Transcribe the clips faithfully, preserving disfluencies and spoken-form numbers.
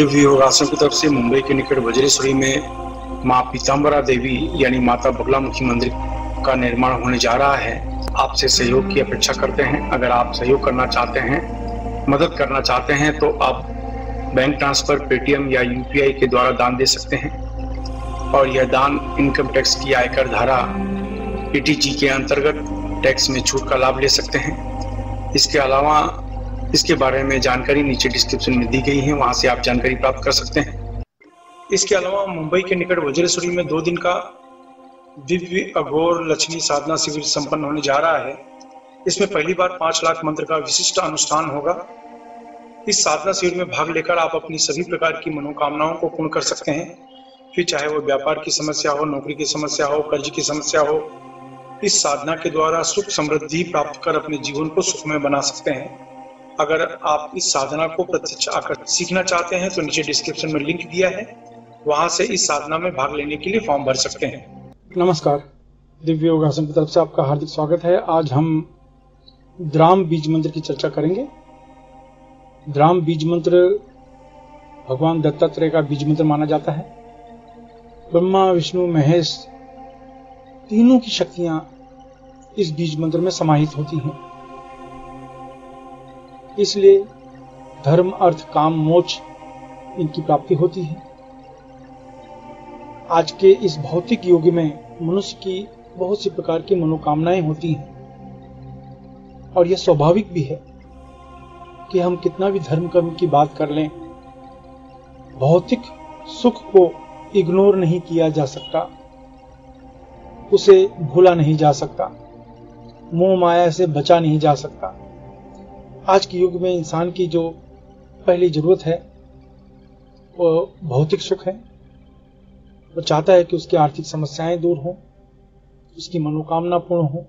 दिव्य योग आश्रम की तरफ से मुंबई के निकट वजरेश्वरी में माँ पीताम्बरा देवी यानी माता बगला मुखी मंदिर का निर्माण होने जा रहा है। आपसे सहयोग की अपेक्षा करते हैं। अगर आप सहयोग करना चाहते हैं, मदद करना चाहते हैं, तो आप बैंक ट्रांसफर, पेटीएम या यूपीआई के द्वारा दान दे सकते हैं और यह दान इनकम टैक्स की आयकर धारा पीटीजी के अंतर्गत टैक्स में छूट का लाभ ले सकते हैं। इसके अलावा इसके बारे में जानकारी नीचे डिस्क्रिप्शन में दी गई है, वहां से आप जानकारी प्राप्त कर सकते हैं। इसके अलावा मुंबई के निकट वज्रेश्वरी में दो दिन का दिव्य अघोर लक्ष्मी साधना शिविर संपन्न होने जा रहा है। इसमें पहली बार पांच लाख मंत्र का विशिष्ट अनुष्ठान होगा। इस साधना शिविर में भाग लेकर आप अपनी सभी प्रकार की मनोकामनाओं को पूर्ण कर सकते हैं, फिर चाहे वो व्यापार की समस्या हो, नौकरी की समस्या हो, कर्ज की समस्या हो। इस साधना के द्वारा सुख समृद्धि प्राप्त कर अपने जीवन को सुखमय बना सकते हैं। अगर आप इस साधना को प्रत्यक्ष आकर सीखना चाहते हैं तो नीचे डिस्क्रिप्शन में लिंक दिया है, वहां से इस साधना में भाग लेने के लिए फॉर्म भर सकते हैं। नमस्कार, दिव्य योग आश्रम की तरफ से आपका हार्दिक स्वागत है। आज हम द्राम बीज मंत्र की चर्चा करेंगे। द्राम बीज मंत्र भगवान दत्तात्रेय का बीज मंत्र माना जाता है। ब्रह्मा, विष्णु, महेश तीनों की शक्तियां इस बीज मंत्र में समाहित होती हैं। इसलिए धर्म, अर्थ, काम, मोक्ष इनकी प्राप्ति होती है। आज के इस भौतिक युग में मनुष्य की बहुत सी प्रकार की मनोकामनाएं होती हैं और यह स्वाभाविक भी है कि हम कितना भी धर्म कर्म की बात कर लें, भौतिक सुख को इग्नोर नहीं किया जा सकता, उसे भूला नहीं जा सकता, मोह माया से बचा नहीं जा सकता। आज के युग में इंसान की जो पहली जरूरत है वो भौतिक सुख है। वो चाहता है कि उसकी आर्थिक समस्याएं दूर हों, उसकी मनोकामना पूर्ण हो,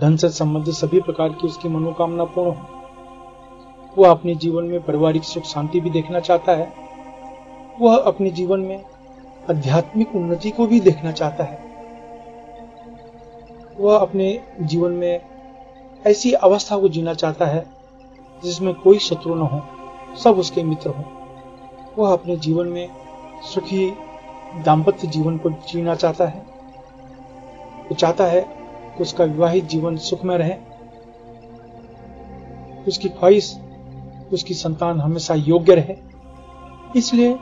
धन से संबंधित सभी प्रकार की उसकी मनोकामना पूर्ण हो। वह अपने जीवन में पारिवारिक सुख शांति भी देखना चाहता है। वह अपने जीवन में आध्यात्मिक उन्नति को भी देखना चाहता है। वह अपने जीवन में ऐसी अवस्था को जीना चाहता है जिसमें कोई शत्रु न हो, सब उसके मित्र हो। वह अपने जीवन में सुखी दाम्पत्य जीवन को जीना चाहता है। वो चाहता है कि उसका विवाहित जीवन सुख में रहे। उसकी ख्वाहिश उसकी संतान हमेशा योग्य रहे। इसलिए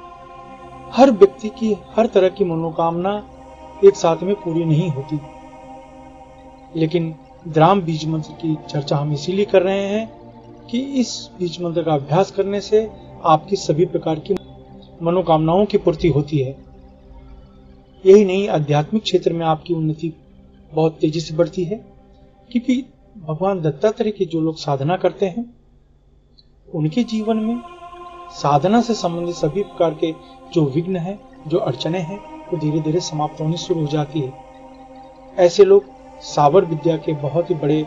हर व्यक्ति की हर तरह की मनोकामना एक साथ में पूरी नहीं होती, लेकिन द्राम बीज मंत्र की चर्चा हम इसीलिए कर रहे हैं कि इस बीज मंत्र का अभ्यास करने से आपकी सभी प्रकार की मनोकामनाओं की पूर्ति होती है। यही नहीं, आध्यात्मिक क्षेत्र में आपकी उन्नति बहुत तेजी से बढ़ती है, क्योंकि भगवान दत्तात्रेय की जो लोग साधना करते हैं उनके जीवन में साधना से संबंधित सभी प्रकार के जो विघ्न हैं, जो अड़चने हैं, वो धीरे धीरे समाप्त होनी शुरू हो जाती है। ऐसे लोग सावर विद्या के बहुत ही बड़े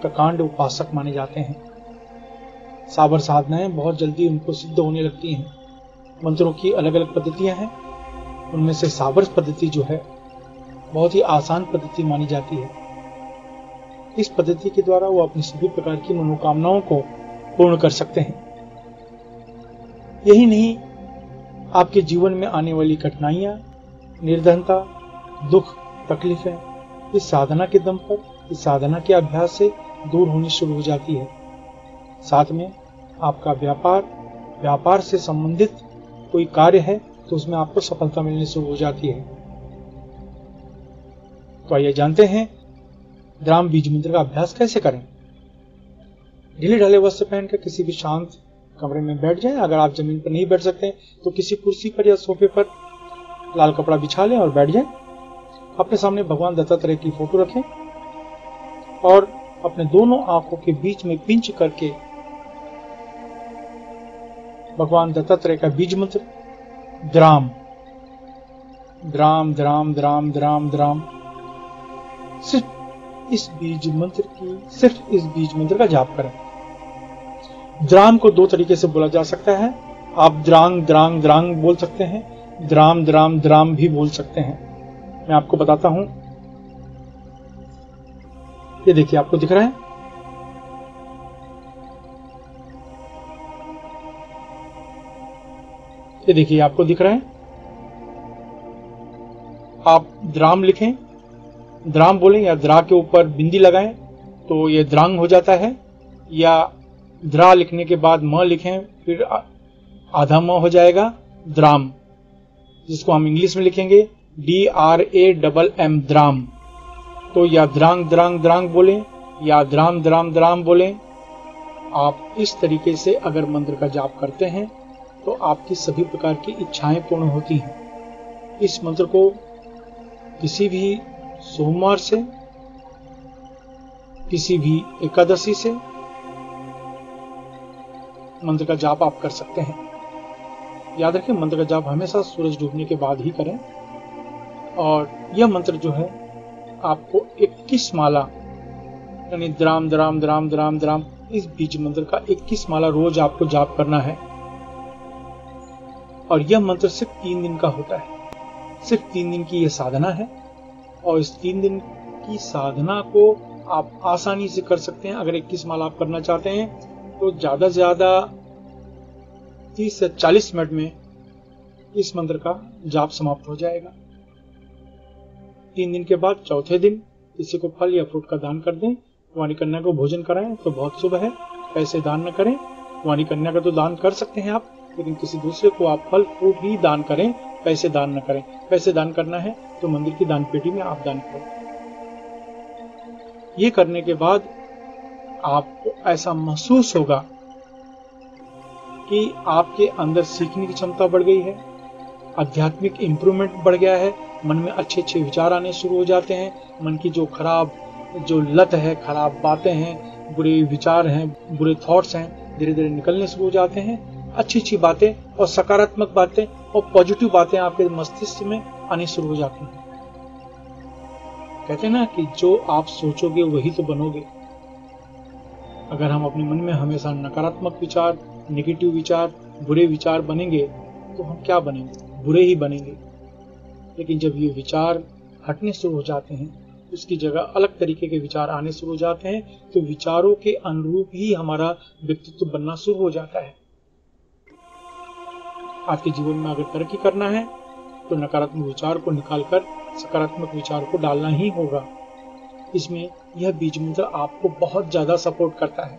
प्रकांड उपासक माने जाते हैं। सावर साधनाएं बहुत जल्दी उनको सिद्ध होने लगती हैं। मंत्रों की अलग अलग पद्धतियां हैं, उनमें से सावर पद्धति जो है बहुत ही आसान पद्धति मानी जाती है। इस पद्धति के द्वारा वो अपनी सभी प्रकार की मनोकामनाओं को पूर्ण कर सकते हैं। यही नहीं, आपके जीवन में आने वाली कठिनाइयां, निर्धनता, दुख, तकलीफें इस साधना के दम पर, इस साधना के अभ्यास से दूर होनी शुरू हो जाती है। साथ में आपका व्यापार, व्यापार से संबंधित कोई कार्य है तो उसमें आपको सफलता मिलने शुरू हो जाती है। तो आइए जानते हैं द्राम बीज मंत्र का अभ्यास कैसे करें। ढीले ढाले वस्त्र पहनकर किसी भी शांत कमरे में बैठ जाएं। अगर आप जमीन पर नहीं बैठ सकते तो किसी कुर्सी पर या सोफे पर लाल कपड़ा बिछा लें और बैठ जाएं। अपने सामने भगवान दत्तात्रेय की फोटो रखें और अपने दोनों आंखों के बीच में पिंच करके भगवान दत्तात्रेय का बीज मंत्र द्राम द्राम द्राम द्राम द्राम द्राम सिर्फ इस बीज मंत्र की सिर्फ इस बीज मंत्र का जाप करें। द्राम को दो तरीके से बोला जा सकता है। आप द्रांग द्रांग द्रांग बोल सकते हैं, द्राम द्राम द्राम भी बोल सकते हैं। मैं आपको बताता हूं, ये देखिए आपको दिख रहा है। ये देखिए आपको दिख रहा है। आप द्राम लिखें, द्राम बोलें या द्रा के ऊपर बिंदी लगाएं तो ये द्रांग हो जाता है, या द्रा लिखने के बाद म लिखें फिर आधा म हो जाएगा द्राम, जिसको हम इंग्लिश में लिखेंगे D R A double M द्राम। तो या द्रांग द्रांग द्रांग बोलें या द्राम द्राम द्राम बोलें। आप इस तरीके से अगर मंत्र का जाप करते हैं तो आपकी सभी प्रकार की इच्छाएं पूर्ण होती हैं। इस मंत्र को किसी भी सोमवार से, किसी भी एकादशी से मंत्र का जाप आप कर सकते हैं। याद रखें मंत्र का जाप हमेशा सूरज डूबने के बाद ही करें। और यह मंत्र जो है आपको इक्कीस माला यानी द्राम द्राम द्राम द्राम द्राम इस बीज मंत्र का इक्कीस माला रोज आपको जाप करना है। और यह मंत्र सिर्फ तीन दिन का होता है, सिर्फ तीन दिन की यह साधना है। और इस तीन दिन की साधना को आप आसानी से कर सकते हैं। अगर इक्कीस माला आप करना चाहते हैं तो ज्यादा से ज्यादा तीस से चालीस मिनट में इस मंत्र का जाप समाप्त हो जाएगा। तीन दिन के बाद चौथे दिन किसी को फल या फ्रूट का दान कर दें। वाणी कन्या को भोजन कराएं तो बहुत शुभ है। पैसे दान न करें, वाणी कन्या का तो दान कर सकते हैं आप, लेकिन किसी दूसरे को आप फल फ्रूट ही दान करें, पैसे दान न करें। पैसे दान करना है तो मंदिर की दान पेटी में आप दान करें। ये करने के बाद आपको ऐसा महसूस होगा कि आपके अंदर सीखने की क्षमता बढ़ गई है, आध्यात्मिक इम्प्रूवमेंट बढ़ गया है, मन में अच्छे अच्छे विचार आने शुरू हो जाते हैं। मन की जो खराब जो लत है, खराब बातें हैं, बुरे विचार हैं, बुरे थॉट्स हैं, धीरे धीरे निकलने शुरू हो जाते हैं। अच्छी अच्छी बातें और सकारात्मक बातें और पॉजिटिव बातें आपके मस्तिष्क में आनी शुरू हो जाती हैं। कहते हैं ना कि जो आप सोचोगे वही तो बनोगे। अगर हम अपने मन में हमेशा नकारात्मक विचार, नेगेटिव विचार, बुरे विचार बनेंगे तो हम क्या बनेंगे? बुरे ही बनेंगे। लेकिन जब ये विचार हटने शुरू हो जाते हैं, उसकी जगह अलग तरीके के विचार आने शुरू हो जाते हैं, तो विचारों के अनुरूप ही हमारा व्यक्तित्व बनना शुरू हो जाता है। आपके जीवन में अगर तरक्की करना है तो नकारात्मक विचार को निकालकर सकारात्मक विचार को डालना ही होगा। इसमें यह बीज मंत्र आपको बहुत ज्यादा सपोर्ट करता है।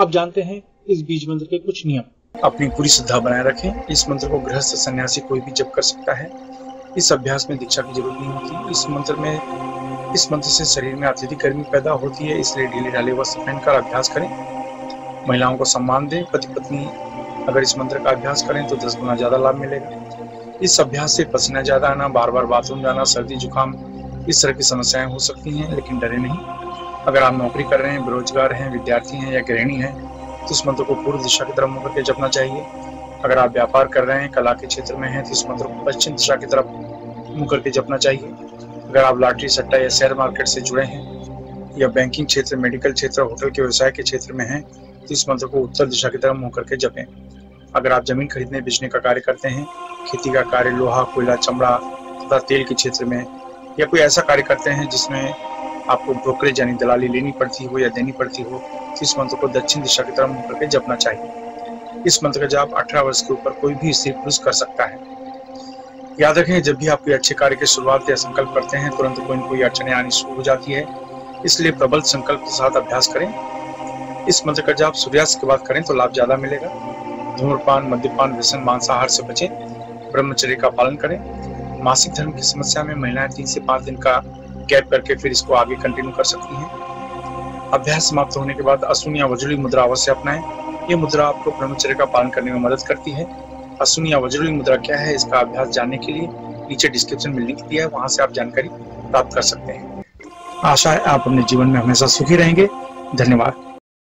अब जानते हैं इस बीज मंत्र के कुछ नियम। अपनी पूरी श्रद्धा बनाए रखें। इस मंत्र को गृहस्थ सन्यासी कोई भी जप कर सकता है। इस अभ्यास में दीक्षा की जरूरत नहीं होती। इस मंत्र में इस मंत्र से शरीर में अत्यधिक गर्मी पैदा होती है, इसलिए ढीले ढाले वस्त्र पहनकर अभ्यास करें। महिलाओं को सम्मान दें। पति पत्नी अगर इस मंत्र का अभ्यास करें तो दस गुना ज्यादा लाभ मिलेगा। इस अभ्यास से पसीना ज्यादा आना, बार बार बाथरूम जाना, सर्दी जुकाम इस तरह की समस्याएं हो सकती हैं, लेकिन डरे नहीं। अगर आप नौकरी कर रहे हैं, बेरोजगार हैं, विद्यार्थी हैं या गृहिणी हैं तो इस मंत्र को पूर्व दिशा की तरफ मुँह करके जपना चाहिए। अगर आप व्यापार कर रहे हैं, कला के क्षेत्र में हैं तो इस मंत्र को पश्चिम दिशा की तरफ मुँह करके जपना चाहिए। अगर आप लॉटरी, सट्टा या शेयर मार्केट से जुड़े हैं या बैंकिंग क्षेत्र, मेडिकल क्षेत्र, होटल के व्यवसाय के क्षेत्र में हैं तो इस मंत्र को उत्तर दिशा की तरफ मुँह करके जपें। अगर आप जमीन खरीदने बेचने का कार्य करते हैं, खेती का कार्य, लोहा, कोयला, चमड़ा तथा तेल के क्षेत्र में, या कोई ऐसा कार्य करते हैं जिसमें आपको ब्रोकरेज यानी दलाली लेनी पड़ती हो या देनी पड़ती हो तो इस मंत्र को दक्षिण दिशा की तरफ मुँह करके जपना चाहिए। इस मंत्र का जाप अठारह वर्ष के ऊपर कोई भी स्त्री पुरुष कर सकता है। याद रखें जब भी आप कोई अच्छे कार्य की शुरुआत या संकल्प करते हैं तुरंत कोई न कोई अड़चने आनी शुरू हो जाती है, इसलिए प्रबल संकल्प के साथ अभ्यास करें। इस मंत्र का जाप सूर्यास्त के बाद करें तो लाभ ज्यादा मिलेगा। धूम्रपान, मद्यपान, व्यसन, मांसाहार से बचें। ब्रह्मचर्य का पालन करें। मासिक धर्म की समस्या में महिलाएं तीन से पाँच दिन का गैप करके फिर इसको आगे कंटिन्यू कर सकती हैं। अभ्यास समाप्त होने के बाद अश्विनी वज्रोली मुद्रा अवश्य अपनाएं। ये मुद्रा आपको ब्रह्मचर्य का पालन करने में मदद करती है। अश्विनी वज्रोली मुद्रा क्या है, इसका अभ्यास जानने के लिए नीचे डिस्क्रिप्शन में लिंक दिया है, वहां से आप जानकारी प्राप्त कर सकते हैं। आशा है आप अपने जीवन में हमेशा सुखी रहेंगे। धन्यवाद।